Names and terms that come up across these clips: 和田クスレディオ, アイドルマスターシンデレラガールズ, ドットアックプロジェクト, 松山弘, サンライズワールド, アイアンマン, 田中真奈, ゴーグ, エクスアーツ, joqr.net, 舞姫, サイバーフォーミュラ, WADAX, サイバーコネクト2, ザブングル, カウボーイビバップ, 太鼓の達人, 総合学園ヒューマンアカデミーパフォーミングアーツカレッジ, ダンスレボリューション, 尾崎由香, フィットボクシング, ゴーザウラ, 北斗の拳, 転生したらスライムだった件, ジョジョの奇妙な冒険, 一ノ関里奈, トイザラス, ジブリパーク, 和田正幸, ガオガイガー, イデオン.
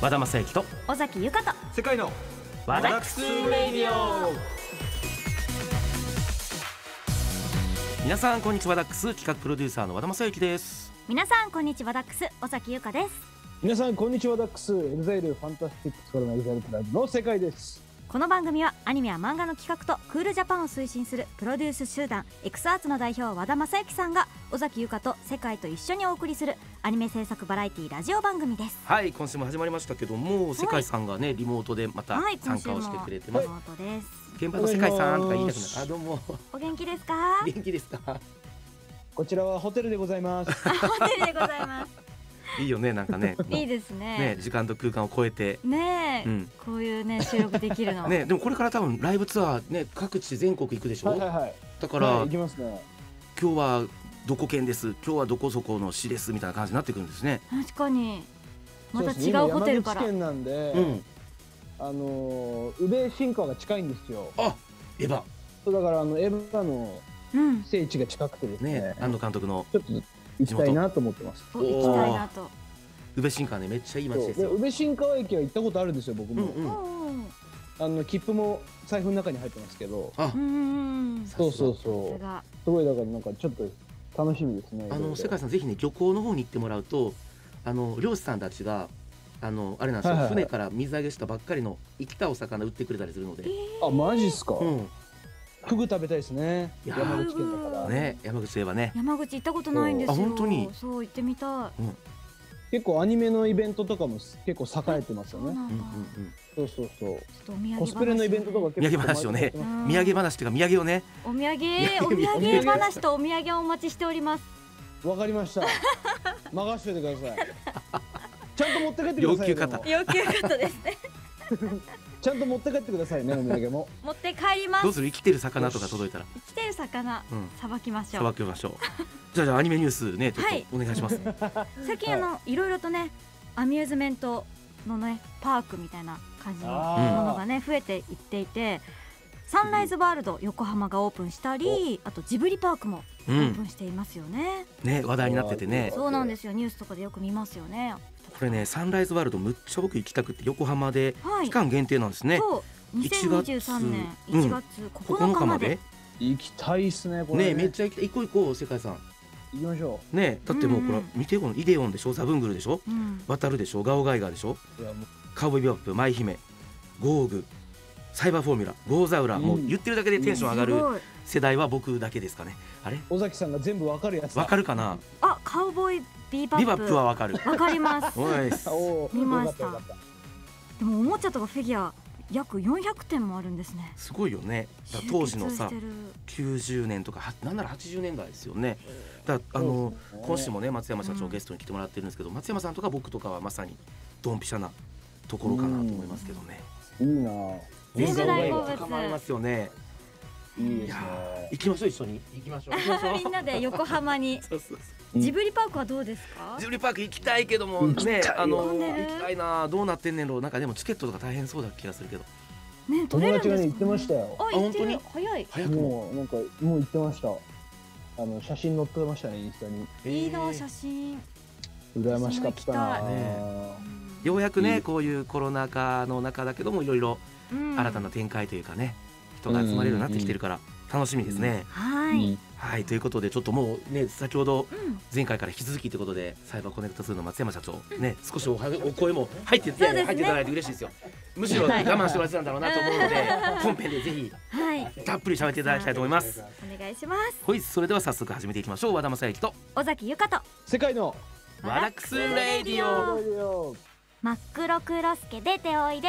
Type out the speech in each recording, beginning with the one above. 和田正幸と尾崎由香と世界の和田クスレディオ。皆さんこんにちは、和田クス企画プロデューサーの和田正幸です。皆さんこんにちは、和田クス尾崎由香です。皆さんこんにちは、和田クスエグザイルファンタスティックスからのエグザイルプライドの世界です。この番組はアニメや漫画の企画とクールジャパンを推進するプロデュース集団エクスアーツの代表和田正幸さんが尾崎由香と世界と一緒にお送りするアニメ制作バラエティラジオ番組です。はい、今週も始まりましたけども、世界さんがねリモートでまた参加をしてくれてます。リモートです。現場の世界さんとか言いたくなった。どうもお元気ですか？元気ですか？こちらはホテルでございます。ホテルでございます。いいよね、なんかねいいですね、時間と空間を超えてね、こういうね収録できるのね。でもこれから多分ライブツアーね、各地全国行くでしょ。だから今日はどこ県です、今日はどこそこの市ですみたいな感じになってくるんですね。確かにまた違うホテルから。山口県なんで、宇部新川が近いんですよ。あ、エヴァ。そうだからエヴァの聖地が近くてですね、安藤監督の行きたいなと思ってます。行きたいなと。宇部新川ね、めっちゃいい街ですよ。宇部新川駅は行ったことあるんですよ、僕も。切符も財布の中に入ってますけど。そうそうそう、すごい。だからなんかちょっと楽しみですね。世界さんぜひね、漁港の方に行ってもらうと、漁師さんたちがあれなんですよ、船から水揚げしたばっかりの生きたお魚売ってくれたりするので。あ、マジっすか？フグ食べたいですね。山口県だからね。山口といえばね。山口行ったことないんですよ。本当に。そう、行ってみたい。結構アニメのイベントとかも結構栄えてますよね。そうそうそう。コスプレのイベントとか結構。土産話をね。土産話っていうか、土産をね。お土産話とお土産をお待ちしております。わかりました。任せてください。ちゃんと持って帰ってください。要求方ですね。ちゃんと持って帰ってくださいね、お土産も。持って帰ります。どうする？生きてる魚とか届いたら。生きてる魚、さばきましょう。さばきましょう。じゃあアニメニュースね、ちょっとお願いします。最近いろいろとね、アミューズメントのねパークみたいな感じのものがね増えていっていて、サンライズワールド横浜がオープンしたり、あとジブリパークもオープンしていますよね。ね、話題になっててね。そうなんですよ。ニュースとかでよく見ますよね。これね、サンライズワールドむっちゃ僕行きたくて、横浜で期間限定なんですね。2023年1月9日まで。行きたいっすね、これね。めっちゃ行きたい。行こう行こう、世界さん行きましょうね。だってもうこれ見て、このイデオンでしょ、ザブングルでしょ、渡るでしょ、ガオガイガーでしょ、カウボーイビバップ、舞姫、ゴーグ、サイバーフォーミュラ、ゴーザウラ、もう言ってるだけでテンション上がる世代は僕だけですかね。あれ、尾崎さんが全部わかるやつだ。わかるかなあ。カウボーイビバップはわかる。わかります。見ました。でもおもちゃとかフィギュア約400点もあるんですね。すごいよね。当時のさ、90年とかなんなら80年代ですよね。だ今週もね、松山社長ゲストに来てもらってるんですけど、松山さんとか僕とかはまさにドンピシャなところかなと思いますけどね。いいな。全然大好物。ありますよね。行きましょう、一緒に行きましょう。みんなで横浜に。ジブリパークはどうですか？ジブリパーク行きたいけどもね、行きたいな。どうなってんねんろう。なんかでもチケットとか大変そうだ気がするけど。ね、取れるんですか？友達がね行ってましたよ。あ、本当に早い。早くもうなんかもう行ってました。写真載ってましたね、インスタに。いいな、写真。羨ましかったな。ようやくね、こういうコロナ禍の中だけどもいろいろ新たな展開というかね。人が集まれるようになってきてるから楽しみですね。はい、ということでちょっともうね、先ほど前回から引き続きということでサイバーコネクト2の松山社長ね、少しお声も入っていただいて嬉しいですよ。むしろ我慢してもらってたんだろうなと思うので、本編でぜひたっぷり喋っていただきたいと思います。お願いします。はい、それでは早速始めていきましょう。和田正幸と尾崎由香と世界のワラクスレディオ。真っ黒クロスケ出ておいで。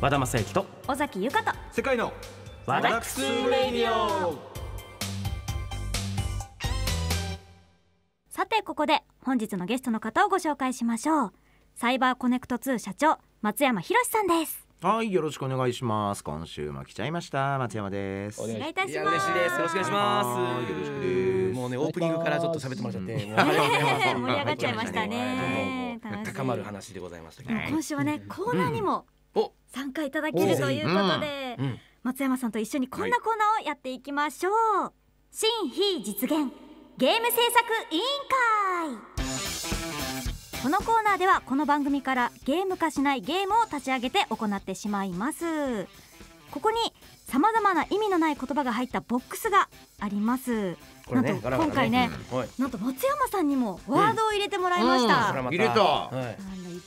和田正幸と尾崎由香と世界の和田クスレディオ。さてここで本日のゲストの方をご紹介しましょう。サイバーコネクト2社長松山弘さんです。はい、よろしくお願いします。今週も来ちゃいました、松山です。お願いいたします。嬉しいです。よろしくお願いします。よろしくです。もうね、オープニングからちょっと喋ってもらっちゃって盛り上がっちゃいましたね。高まる話でございましたけど、今週はね、コーナーにも参加いただけるということで、松山さんと一緒にこんなコーナーをやっていきましょう。新非実現ゲーム制作委員会。このコーナーではこの番組からゲーム化しないゲームを立ち上げて行ってしまいます。ここにさまざまな意味のない言葉が入ったボックスがあります。なんと今回ね、なんと松山さんにもワードを入れてもらいました。入れた。いっ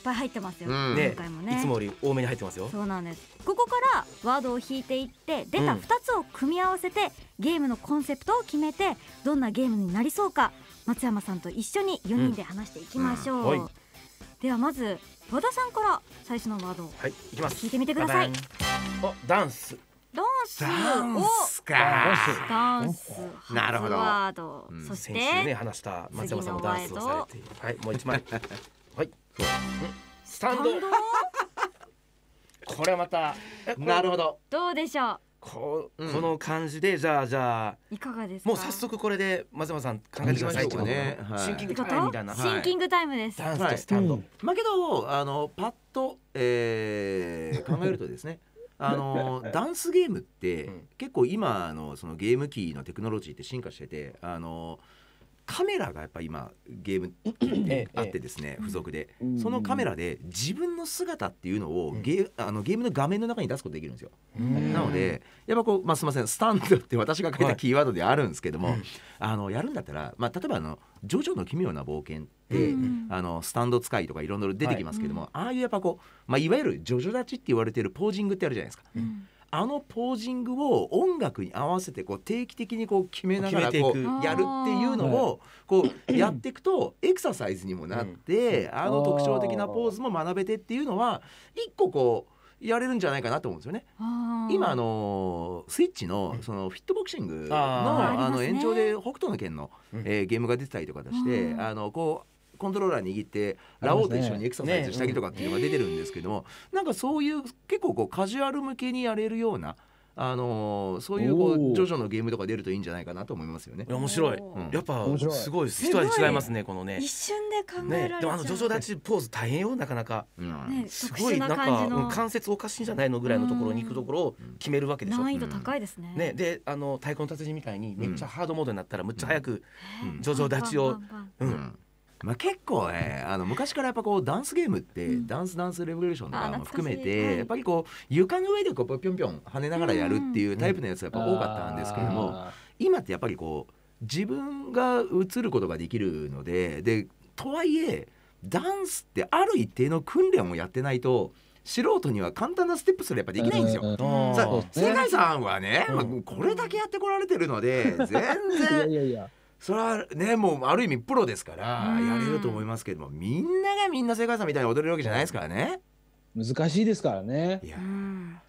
ぱい入ってますよ、今回もね。いつもより多めに入ってますよ。そうなんです。ここからワードを引いていって、出た2つを組み合わせてゲームのコンセプトを決めて、どんなゲームになりそうか、松山さんと一緒に4人で話していきましょう、ではまず和田さんから最初のワードを聞いてみてください。ダンス。ダンスか。なるほど。ワード。そして先週ね話した松山さんもダンスをされている。はい、もう一枚。はい。スタンド。これまた。なるほど。どうでしょう。この感じで、じゃあいかがですか。もう早速これで松山さん考えてくださいってことね。シンキングタイムみたいな。シンキングタイムです。ダンスとスタンド。まあけどパッと考えるとですね、ダンスゲームって結構今のそのゲーム機のテクノロジーって進化してて、カメラがやっぱ今ゲームってあってですね、付属でそのカメラで自分の姿っていうのをゲームの画面の中に出すことできるんですよ。なのでやっぱこう、すみません、スタンドって私が書いたキーワードであるんですけども、やるんだったら、例えばジョジョの奇妙な冒険ってスタンド使いとかいろんなの出てきますけども、ああいうやっぱこう、いわゆるジョジョ立ちって言われてるポージングってあるじゃないですか。あのポージングを音楽に合わせて定期的に決めながらやるっていうのをやっていくとエクササイズにもなって、あの特徴的なポーズも学べてっていうのは一個やれるんじゃないかなと思うんですよね。今スイッチのフィットボクシングの延長で北斗の拳のゲームが出てたりとかして、コントローラー握ってラオウと一緒にエクササイズしたりとかっていうのが出てるんですけども、なんかそういう結構カジュアル向けにやれるようなそういうジョジョのゲームとか出るといいんじゃないかなと思いますよね。面白い。やっぱすごい一味違いますね、このね。一瞬で考えられちゃう。でもジョジョ立ちポーズ大変よ、なかなか。すごいなんか関節おかしいんじゃないのぐらいのところに行くところを決めるわけでしょ。難易度高いですね。で太鼓の達人みたいにめっちゃハードモードになったらむっちゃ早くジョジョ立ちを。まあ結構ね、昔からやっぱダンスゲームってダンスレボリューションとかも含めてやっぱり床の上でぴょんぴょん跳ねながらやるっていうタイプのやつがやっぱ多かったんですけども、今ってやっぱり自分が映ることができるので、とはいえダンスってある一定の訓練をやってないと素人には簡単なステップすればできないんですよ。世界さんはね、これだけやってこられてるので全然。それはね、もうある意味プロですからやれると思いますけども、みんながみんな世界さんみたいに踊れるわけじゃないですからね。難しいですからね。いや難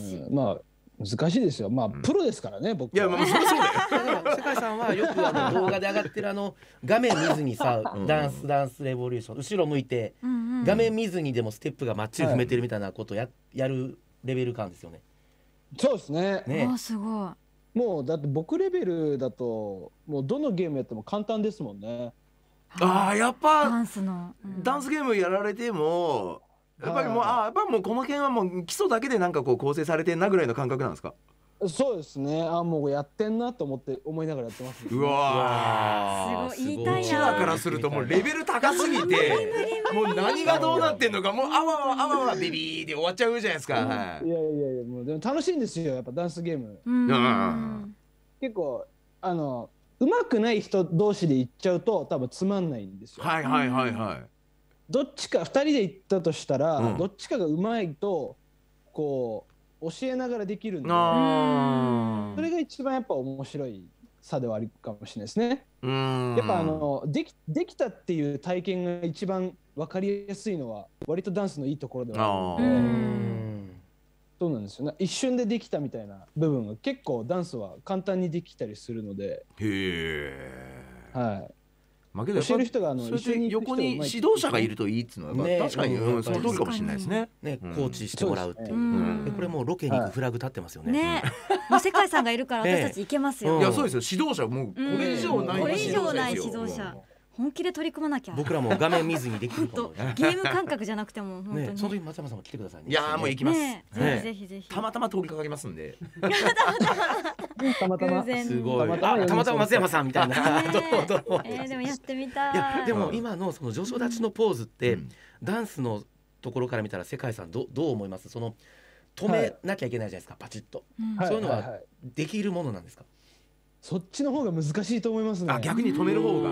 しい。まあ難しいですよ。まあプロですからね、僕は。いやまあそうです。世界さんはよく動画で上がってる画面見ずにさ、ダンスレボリューション後ろ向いて画面見ずにでもステップがマッチリ踏めてるみたいなことやるレベル感ですよね。そうですね。ね。あ、すごい。もうだって僕レベルだともうどのゲームやっても簡単ですもんね。ああやっぱダンスゲームやられてもやっぱりもうこの辺はもう基礎だけでなんか構成されてんなぐらいの感覚なんですか。そうですね。あもうやってんなと思いながらやってます。うわーすごい。言いたいな。うちらからするともうレベル高すぎてもう何がどうなってんのかもうあわビビーで終わっちゃうじゃないですか。いやもうでも楽しいんですよ、やっぱダンスゲーム。結構うまくない人同士で行っちゃうと多分つまんないんですよ。どっちか2人で行ったとしたら、どっちかがうまいと教えながらできるんで、それが一番やっぱ面白い差ではあるかもしれないですね。やっぱできたっていう体験が一番分かりやすいのは割とダンスのいいところではあるので、そうなんですよね。一瞬でできたみたいな部分が結構ダンスは簡単にできたりするので。へえ。はい。教える人が一緒に行く人がうまい、横に指導者がいるといいっていうのは、ね、確かに、うん、その通りかもしれないですね、ね、コーチしてもらうっていう、うん、でこれもうロケに行くフラグ立ってますよね、ね、もう世界さんがいるから私たち行けますよ、いやそうですよ、指導者もうこれ以上ない、これ以上ない指導者、本気で取り組まなきゃ、僕らも画面見ずにできるとゲーム感覚じゃなくても本当に、ね、その時松山さんも来てくださいね、いやもう行きます、ね、ぜひぜひ、たまたま通りかかりますんですごい、あ、たまたま松山さんみたいな、でもやってみたい、 いやでも今のその上昇立ちのポーズって、うん、ダンスのところから見たら世界さん どう思います？その止めなきゃいけないじゃないですか、パチッと、うん、そういうのはできるものなんですか？そっちの方が難しいと思いますね。あ、逆に止める方が、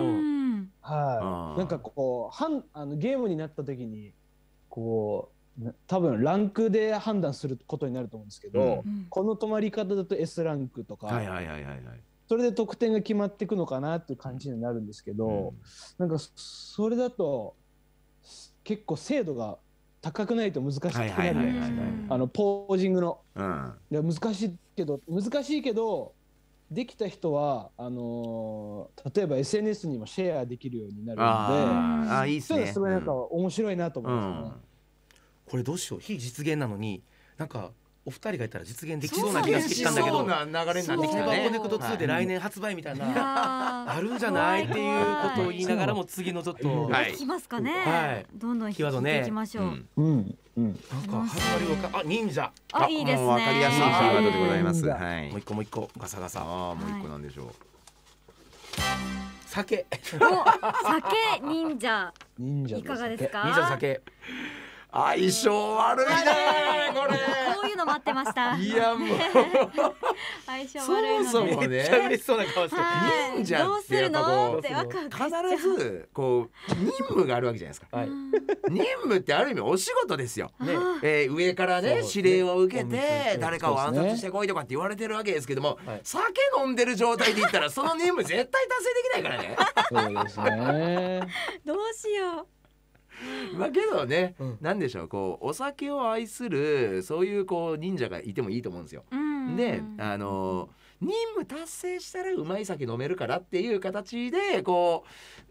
はい、なんかこうゲームになった時にこう多分ランクで判断することになると思うんですけど、うん、この止まり方だと S ランクとか、それで得点が決まっていくのかなっていう感じになるんですけど、うん、なんかそれだと結構精度が高くないと難しくなるじゃないですか、ポージングの、うん、難しいけどできた人は例えば SNS にもシェアできるようになるので、あ、いいですね、それなんか面白いなと思いますね、うん、これどうしよう、非実現なのになんかお二人がいたら実現できそうな気がしてきたんだけど、そうな流れになってきたね、コネクト2で来年発売みたいな、あるんじゃないっていうことを言いながらも、次のちょっと聞きますかね、はい、どんどん引いていきましょう、うんうん、なんか始まり分か、あ、忍者、あ、いいですね、分かりやすいキーワードでございます、はい、もう一個ガサガサ、あ、もう一個なんでしょう、酒、酒、忍者いかがですか？忍者の酒、相性悪いねこれ、こういうの待ってました、いやもう相性悪いので、そもそもね、めっちゃ嬉しそうな顔して忍者ってやっぱこう必ずこう任務があるわけじゃないですか、任務ってある意味お仕事ですよ、上からね指令を受けて誰かを暗殺してこいとかって言われてるわけですけども、酒飲んでる状態でいったらその任務絶対達成できないからね、どうしよう、まあけどね、なんでしょう、こうお酒を愛するそういうこう忍者がいてもいいと思うんですよ。で、任務達成したらうまい酒飲めるからっていう形でこ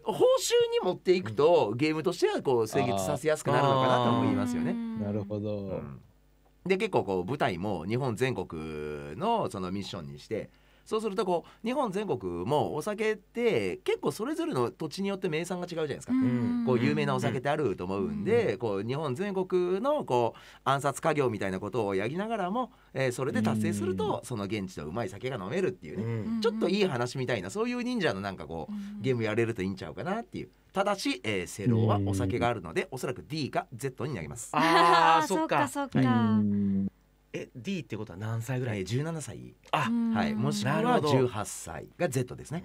う報酬に持っていくと、ゲームとしてはこう成立させやすくなるのかなと思いますよね。なるほど、うん、で結構こう舞台も日本全国のそのミッションにして、そうするとこう日本全国もお酒って結構それぞれの土地によって名産が違うじゃないですか、こう有名なお酒ってあると思うんで、こう日本全国のこう暗殺家業みたいなことをやりながらも、それで達成するとその現地のうまい酒が飲めるっていうね、ちょっといい話みたいな、そういう忍者のなんかこうゲームやれるといいんちゃうかなっていう。ただし、セローはお酒があるのでおそらく D か Z になります。あー、そっかそっか、はい、D ってことは何歳ぐらい？17歳。あ、はい。もしくは18歳が Z ですね。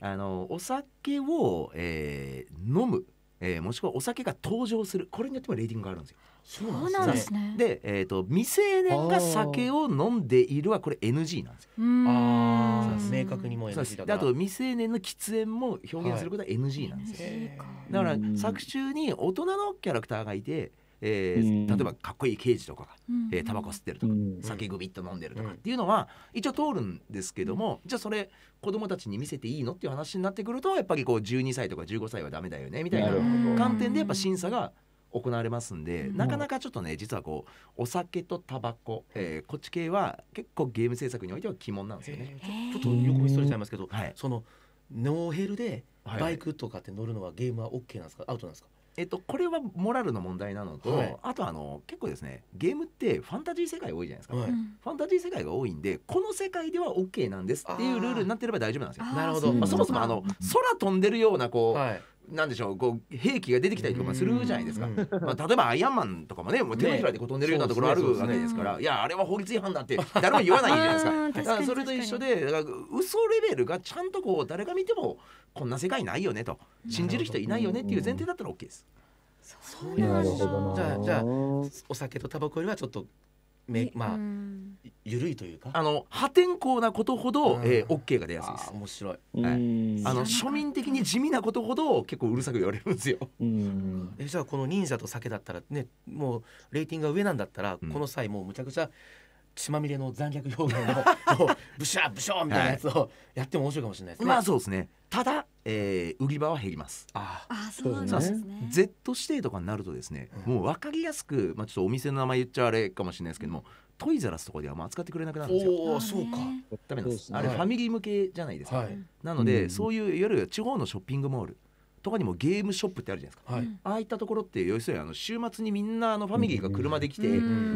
はい。お酒を、飲む、もしくはお酒が登場する、これによってもレーティングがあるんですよ。そうなんですね。で、未成年が酒を飲んでいるはこれ NG なんですよ。ああ、明確にも NG だから。あと未成年の喫煙も表現することは NG なんですよ。だから作中に大人のキャラクターがいて、例えばかっこいい刑事とかが、タバコ吸ってるとか、酒グビッと飲んでるとかっていうのは一応通るんですけども、じゃあそれ子供たちに見せていいのっていう話になってくると、やっぱりこう12歳とか15歳はダメだよねみたいな観点でやっぱ審査が行われますんで、なかなかちょっとね、実はこうお酒とタバコ、こっち系は結構ゲーム制作においては鬼門なんですよね。ちょっと横にそれちゃいますけど、そのノーヘルでバイクとかって乗るのはゲームは OK なんですか、アウトなんですか？これはモラルの問題なのと、はい、あと結構ですね、ゲームってファンタジー世界多いじゃないですか、はい、ファンタジー世界が多いんで、この世界では OK なんですっていうルールになってれば大丈夫なんですよ。なるほど。まあ、そもそも空飛んでるようなこう、はい、なんでしょう、こう兵器が出てきたりとかするじゃないですか、まあ、例えばアイアンマンとかもね、もう手のひらで飛んでるようなところあるわけですから、いやあれは法律違反だって誰も言わないじゃないですかだからそれと一緒で、嘘レベルがちゃんとこう誰が見てもこんな世界ないよねと、信じる人いないよねっていう前提だったら OK です。そうなんですよ。じゃあお酒とタバコよりはちょっとまあ緩いというか、破天荒なことほど OK が出やすいです。面白い。庶民的に地味なことほど結構うるさく言われるんですよ。じゃあこの忍者と酒だったらね、もうレーティングが上なんだったら、この際もうむちゃくちゃ血まみれの残虐表現のブシャーブショーみたいなやつをやっても面白いかもしれないですね。まあそうですね。ただ売り場は減ります。あ、そうですね。 Z 指定とかになるとですね、もう分かりやすく、まあ、ちょっとお店の名前言っちゃあれかもしれないですけども、トイザラスとかではまあ扱ってくれなくなるんですよ。おー、そうか。ダメなんです。あれファミリー向けじゃないですか、はい、なので、そういういわゆる地方のショッピングモールとかにもゲームショップってあるじゃないですか、はい、ああいったところって要するに週末にみんなファミリーが車で来て、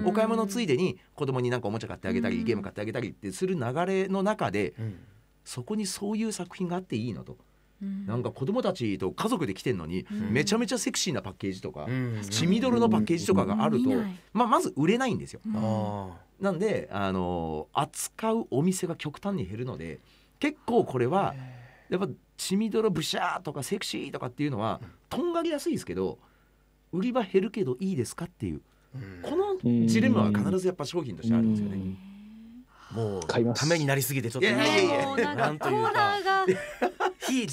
お買い物ついでに子供になんかおもちゃ買ってあげたり、ゲーム買ってあげたりってする流れの中で、そこにそういう作品があっていいのと、なんか子供たちと家族で来てんのにめちゃめちゃセクシーなパッケージとか血みどろのパッケージとかがあると、まず売れないんですよ。なんで扱うお店が極端に減るので、結構これはやっぱ血みどろブシャーとかセクシーとかっていうのはとんがりやすいですけど、売り場減るけどいいですかっていうこのジレンマは必ずやっぱ商品としてあるんですよね。もうためになりすぎてちょっとなんというか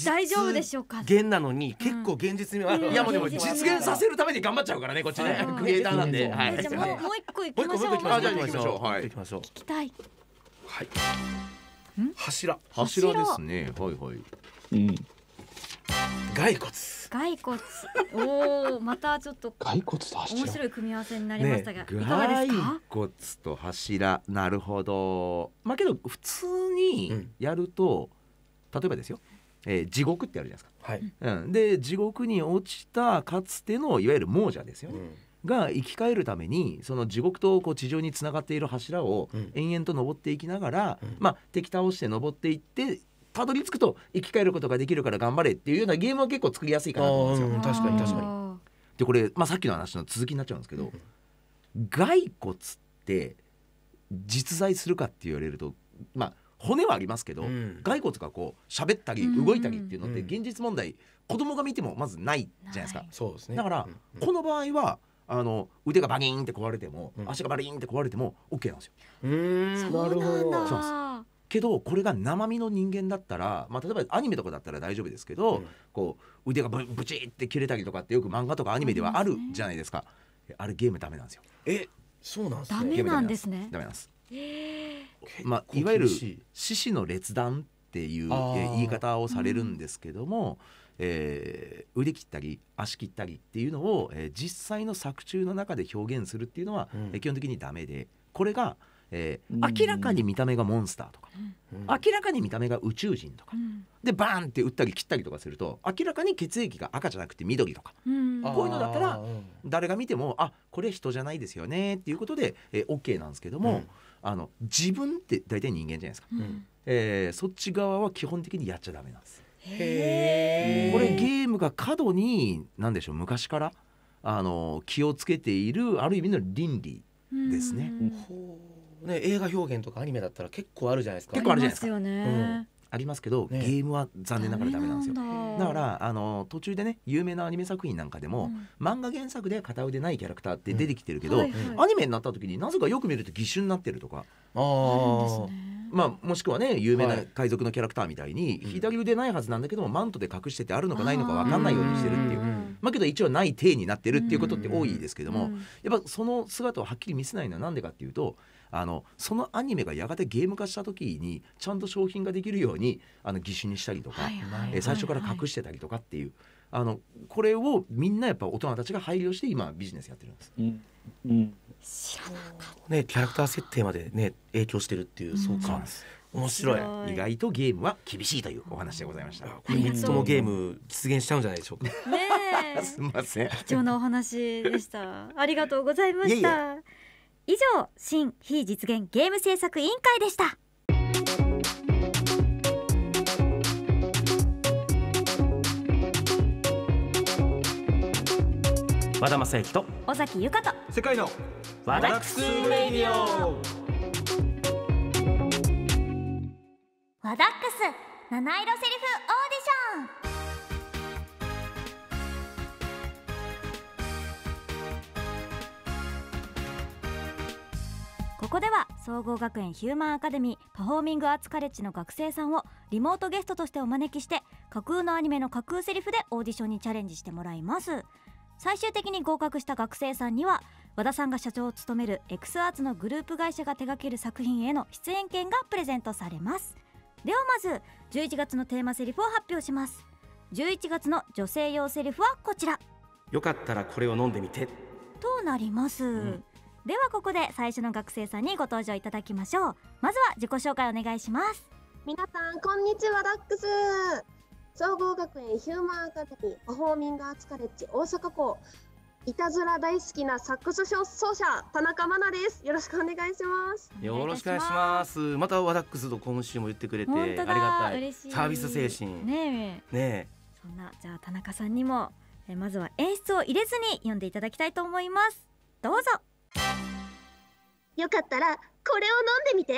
大丈夫でしょうか。現なのに結構現実味はある。いや、もうでも実現させるために頑張っちゃうからね、こっちね、クリエイターなんで。じゃあもう一個いきましょう。聞きたい。はい。柱ですね。はいはい。骸骨。おお、またちょっと骸骨と柱、面白い組み合わせになりましたが、いかがですか？骸骨と柱、なるほど。まあけど普通にやると、例えばですよ、地獄ってあるじゃないですか、はい、で地獄に落ちたかつてのいわゆる亡者ですよね、が生き返るためにその地獄とこう地上につながっている柱を延々と登っていきながら、まあ、敵倒して登っていってたどり着くと生き返ることができるから頑張れっていうようなゲームは結構作りやすいかなと思うんですよ。確かに確かに。でこれ、まあ、さっきの話の続きになっちゃうんですけど、骸骨って実在するかって言われると、まあ骨はありますけど、骸骨がこう喋ったり動いたりっていうのって現実問題、子供が見てもまずないじゃないですか。そうですね。だからこの場合は腕がバギーンって壊れても足がバリーンって壊れても OK なんですよ。そうなんだ。けどこれが生身の人間だったら、まあ例えばアニメとかだったら大丈夫ですけど、こう腕がブチって切れたりとかってよく漫画とかアニメではあるじゃないですか。あれゲームダメなんですよ。え、そうなんですね。ダメなんですね。ダメなんです。まあ、いわゆる四肢の劣断っていう言い方をされるんですけども、腕切ったり足切ったりっていうのを、実際の作中の中で表現するっていうのは、基本的にダメで、これが、明らかに見た目がモンスターとか、明らかに見た目が宇宙人とか、でバーンって打ったり切ったりとかすると明らかに血液が赤じゃなくて緑とか、こういうのだったら誰が見てもあ、これ人じゃないですよねっていうことで、OK なんですけども。自分って大体人間じゃないですか、そっち側は基本的にやっちゃダメなんです。これゲームが過度に何でしょう、昔から気をつけているある意味の倫理ですね。ね、映画表現とかアニメだったら結構あるじゃないですか。結構あるじゃないですか。ありますけど、ゲームは残念ながらダメなんですよ。だから途中でね、有名なアニメ作品なんかでも、漫画原作で片腕ないキャラクターって出てきてるけど、アニメになった時になぜかよく見ると義手になってるとか、まあもしくはね、有名な海賊のキャラクターみたいに左腕ないはずなんだけどもマントで隠しててあるのかないのか分かんないようにしてるっていう、まあけど一応ない体になってるっていうことって多いですけども、やっぱその姿をはっきり見せないのはなんでかっていうと、そのアニメがやがてゲーム化した時にちゃんと商品ができるように義手にしたりとか、最初から隠してたりとかっていう、これをみんなやっぱ大人たちが配慮して今ビジネスやってるんです。知らなかったね。キャラクター設定までね、影響してるっていう。そうか、面白い。意外とゲームは厳しいというお話でございました。これ3つもゲーム実現しちゃうんじゃないでしょうか。すみません、貴重なお話でした。ありがとうございました。以上、新非実現ゲーム制作委員会でした。和田正幸と尾崎由香と世界の和田クスレディオ。和田クス七色セリフオーディション。ここでは総合学園ヒューマンアカデミーパフォーミングアーツカレッジの学生さんをリモートゲストとしてお招きして、架空のアニメの架空セリフでオーディションにチャレンジしてもらいます。最終的に合格した学生さんには、和田さんが社長を務める X アーツのグループ会社が手掛ける作品への出演権がプレゼントされます。ではまず11月のテーマセリフを発表します。11月の女性用セリフはこちら。よかったらこれを飲んでみてとなります、ではここで最初の学生さんにご登場いただきましょう。まずは自己紹介お願いします。皆さんこんにちは、ダックス。総合学園ヒューマンアカデミーパフォーミングアーツカレッジ大阪校、いたずら大好きなサックス奏者田中真奈です。よろしくお願いします。よろしくお願いします。またワダックスと今週も言ってくれてありがたい、サービス精神ねえ。そんなじゃあ田中さんにもまずは演出を入れずに読んでいただきたいと思います。どうぞ。よかったらこれを飲んで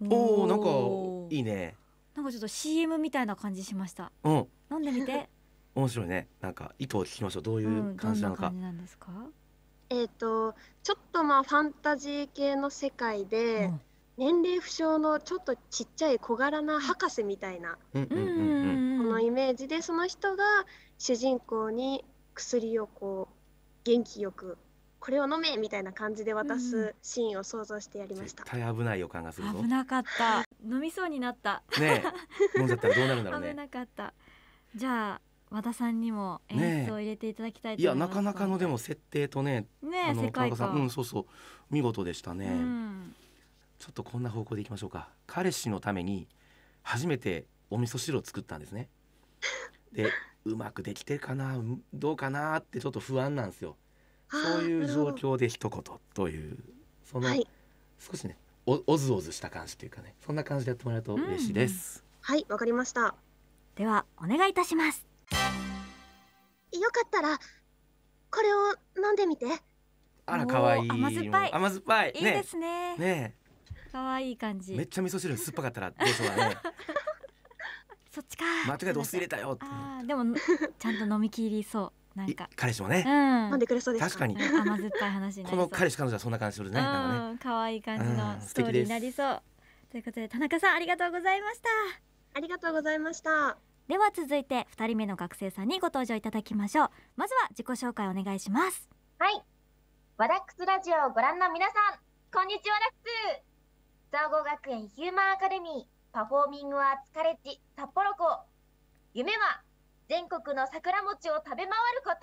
みて。おー、なんかいいね。なんかちょっと CM みたいな感じしました、飲んでみて面白いね。なんか意図を聞きましょう。どういう感じなのか、ちょっとまあファンタジー系の世界で、年齢不詳のちょっとちっちゃい小柄な博士みたいなこのイメージで、その人が主人公に薬をこう元気よくこれを飲めみたいな感じで渡すシーンを想像してやりました。絶対危ない予感がするぞ。危なかった飲みそうになったねえ飲んじゃったらどうなるんだろうね。危なかった。じゃあ和田さんにも演出を入れていただきたいと思います。いや、なかなかのでも設定とね、世界観、そうそう、見事でしたね、ちょっとこんな方向でいきましょうか。彼氏のために初めてお味噌汁を作ったんですね。で、うまくできてるかな、どうかなってちょっと不安なんですよ。そういう状況で一言という、その、少しね、おずおずした感じというかね、そんな感じでやってもらえると嬉しいです。はい、わかりました。ではお願いいたします。よかったらこれを飲んでみて。あら可愛い。甘酸っぱい。甘酸っぱい。いいですね。ね。可愛い感じ。めっちゃ味噌汁酸っぱかったらどうしようかね。そっちか。間違えてお酢入れたよって。ああ、でもちゃんと飲み切りそう。なんか彼氏もね。飲んでくれそうです。確かに甘酸っぱい話になりそう。この彼氏彼女はそんな感じするね。うん。可愛い感じのストーリーになりそう。ということで田中さんありがとうございました。ありがとうございました。では続いて2人目の学生さんにご登場いただきましょう。まずは自己紹介お願いします。はい、ワダックスラジオをご覧の皆さんこんにちは、ワダックス。総合学園ヒューマンアカデミーパフォーミングアーツカレッジ札幌校、夢は全国の桜餅を食べ回ること、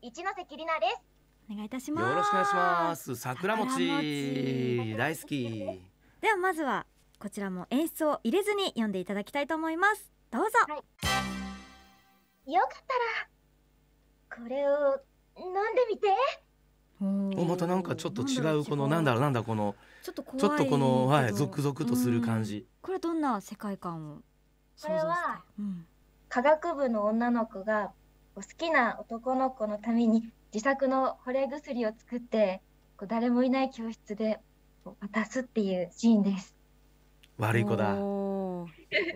一ノ関里奈です。お願いいたします。よろしくお願いします。桜餅大好きではまずはこちらも演出を入れずに読んでいただきたいと思います。どうぞ。はい、よかったらこれを飲んでみて。お、またなんかちょっと違う、このなんだろう、なんだこのちょっとこのゾクゾクとする感じ。これどんな世界観を想像して？これは科学部の女の子が好きな男の子のために自作の惚れ薬を作って、こう誰もいない教室で渡すっていうシーンです。悪い子だ。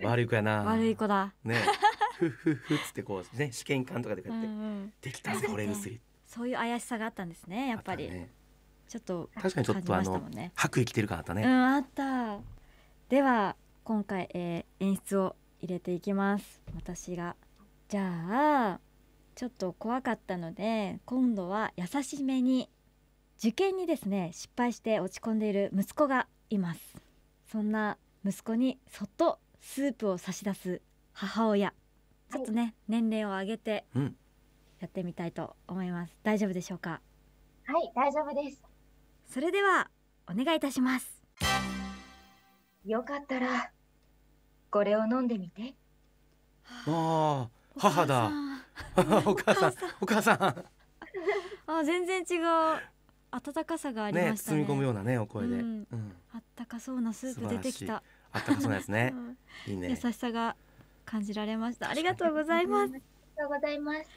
悪い子やな。悪い子だ。ね、ふっつってこうね、試験官とかでこうやってできたぜこれ薬。そういう怪しさがあったんですね、やっぱり。ちょっと確かにちょっと白衣着てる感あったね。あった。では今回演出を入れていきます。私がじゃあちょっと怖かったので、今度は優しめに。受験にですね、失敗して落ち込んでいる息子がいます。そんな息子にそっとスープを差し出す母親、ちょっとね年齢を上げてやってみたいと思います。大丈夫でしょうか？はい、大丈夫です。それではお願いいたします。よかったらこれを飲んでみて。ああ、母だ。お母さんお母さんあ、全然違う温かさがありましたね。包み込むようなねお声で、あったかそうなスープ出てきた。あったかそうですね。いいね。優しさが感じられました。ありがとうございます。ありがとうございます。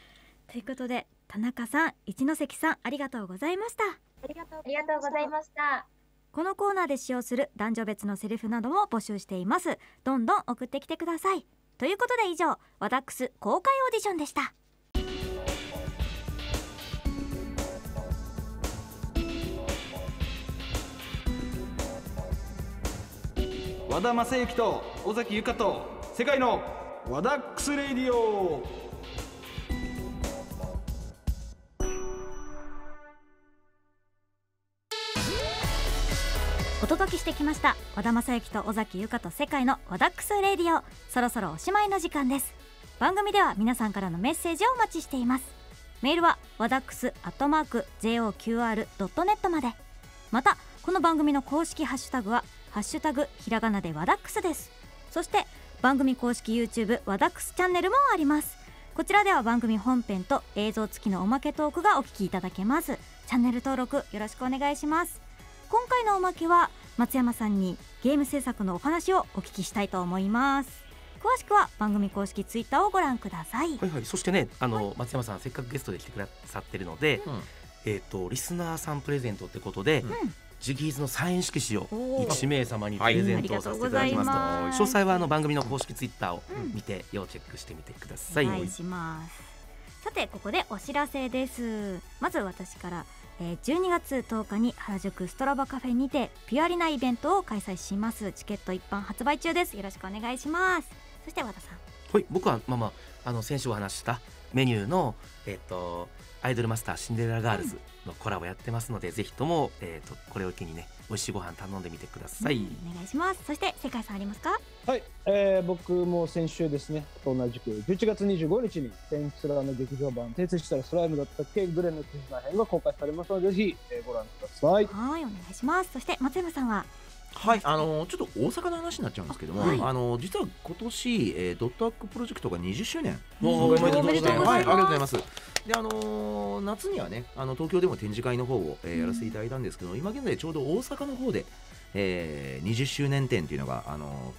ということで田中さん、一ノ関さん、ありがとうございました。ありがとうございました。このコーナーで使用する男女別のセリフなども募集しています。どんどん送ってきてください。ということで以上、ワダックス公開オーディションでした。和田正幸と尾崎由香と世界のワダックスレディオ。お届けしてきました和田正幸と尾崎由香と世界のワダックスレディオ、そろそろおしまいの時間です。番組では皆さんからのメッセージをお待ちしています。メールはwadx@joqr.net まで。またこの番組の公式ハッシュタグはハッシュタグひらがなでwadxです。そして番組公式 YouTube wadxチャンネルもあります。こちらでは番組本編と映像付きのおまけトークがお聞きいただけます。チャンネル登録よろしくお願いします。今回のおまけは松山さんにゲーム制作のお話をお聞きしたいと思います。詳しくは番組公式ツイッターをご覧ください。はいはい、そしてね、松山さんせっかくゲストで来てくださってるので、リスナーさんプレゼントってことで、ジギーズのサイン色紙を1名様にプレゼントさせていただきますと、詳細は番組の公式ツイッターを見て、要チェックしてみてください。お願いします。さてここでお知らせです。まず私から12月10日に原宿ストラバカフェにてピュアリなイベントを開催します。チケット一般発売中です。よろしくお願いします。そして和田さん。はい、僕は先週お話したメニューの、アイドルマスターシンデレラガールズのコラボやってますので、ぜひとも、これを機にね、美味しいご飯頼んでみてください。お願いします。そして世界さんありますか。はい、僕も先週ですねと同じく11月25日にセンスラーの劇場版転生したらスライムだったっけグレンの絆編が公開されますので、ぜひ、ご覧ください。はい、お願いします。そして松山さんは。はい、ちょっと大阪の話になっちゃうんですけども、実は今年、ドットアックプロジェクトが20周年おめでとうございます。はい、ありがとうございます。で夏にはね東京でも展示会の方を、やらせていただいたんですけど、今現在ちょうど大阪の方で、20周年展というのが、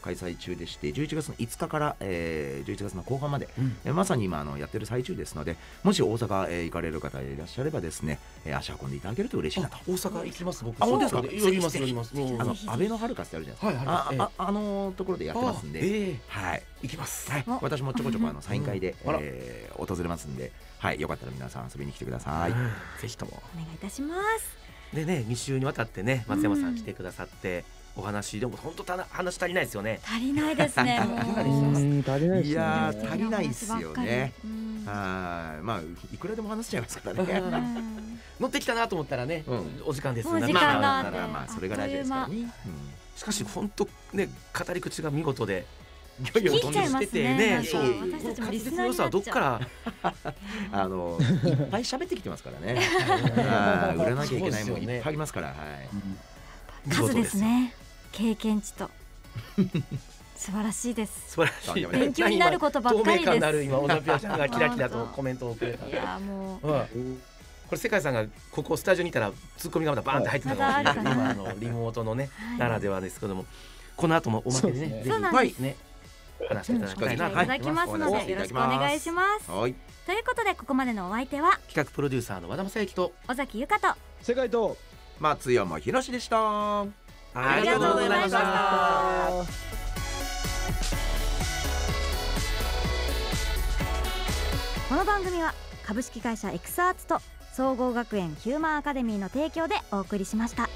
開催中でして、11月の5日から、11月の後半まで、まさに今やってる最中ですので、もし大阪、行かれる方いらっしゃればですね、足運んでいただけると嬉しいなと。大阪行きます僕。あ、そうですか。寄ります寄ります。安倍のハルカスってあるじゃないですか。あのところでやってますんで、はい行きます。はい、私もちょこちょこサイン会で訪れますんで、はいよかったら皆さん遊びに来てください。ぜひともお願いいたします。でね、2週にわたってね松山さん来てくださって、お話でも本当話足りないですよね。足りないですね。いや足りないですよね。はい、まあいくらでも話しちゃいますからね。乗ってきたなと思ったらね、お時間です。まあまあそれが大事ですからね。しかし本当ね語り口が見事で。ギョギョ飛んできててね、リスナーの良さはどっからいっぱい喋ってきてますからね。売らなきゃいけないもんいっぱいありますから。数ですね、経験値と素晴らしいです。素晴らしい。勉強になることばっかりです。透明感のある今オナピアちゃんがキラキラとコメントをくれた。いやもう。これ世界さんがここスタジオにいたらツッコミがまだバーンって入ってたかもしれない。今リモートのねならではですけども、この後もおまけでね、ぜひね。話していただきますのでよろしくお願いします。ということでここまでのお相手は企画プロデューサーの和田正幸と尾崎由香と世界と松山弘でした。ありがとうございました。この番組は株式会社エクスアーツと総合学園ヒューマンアカデミーの提供でお送りしました。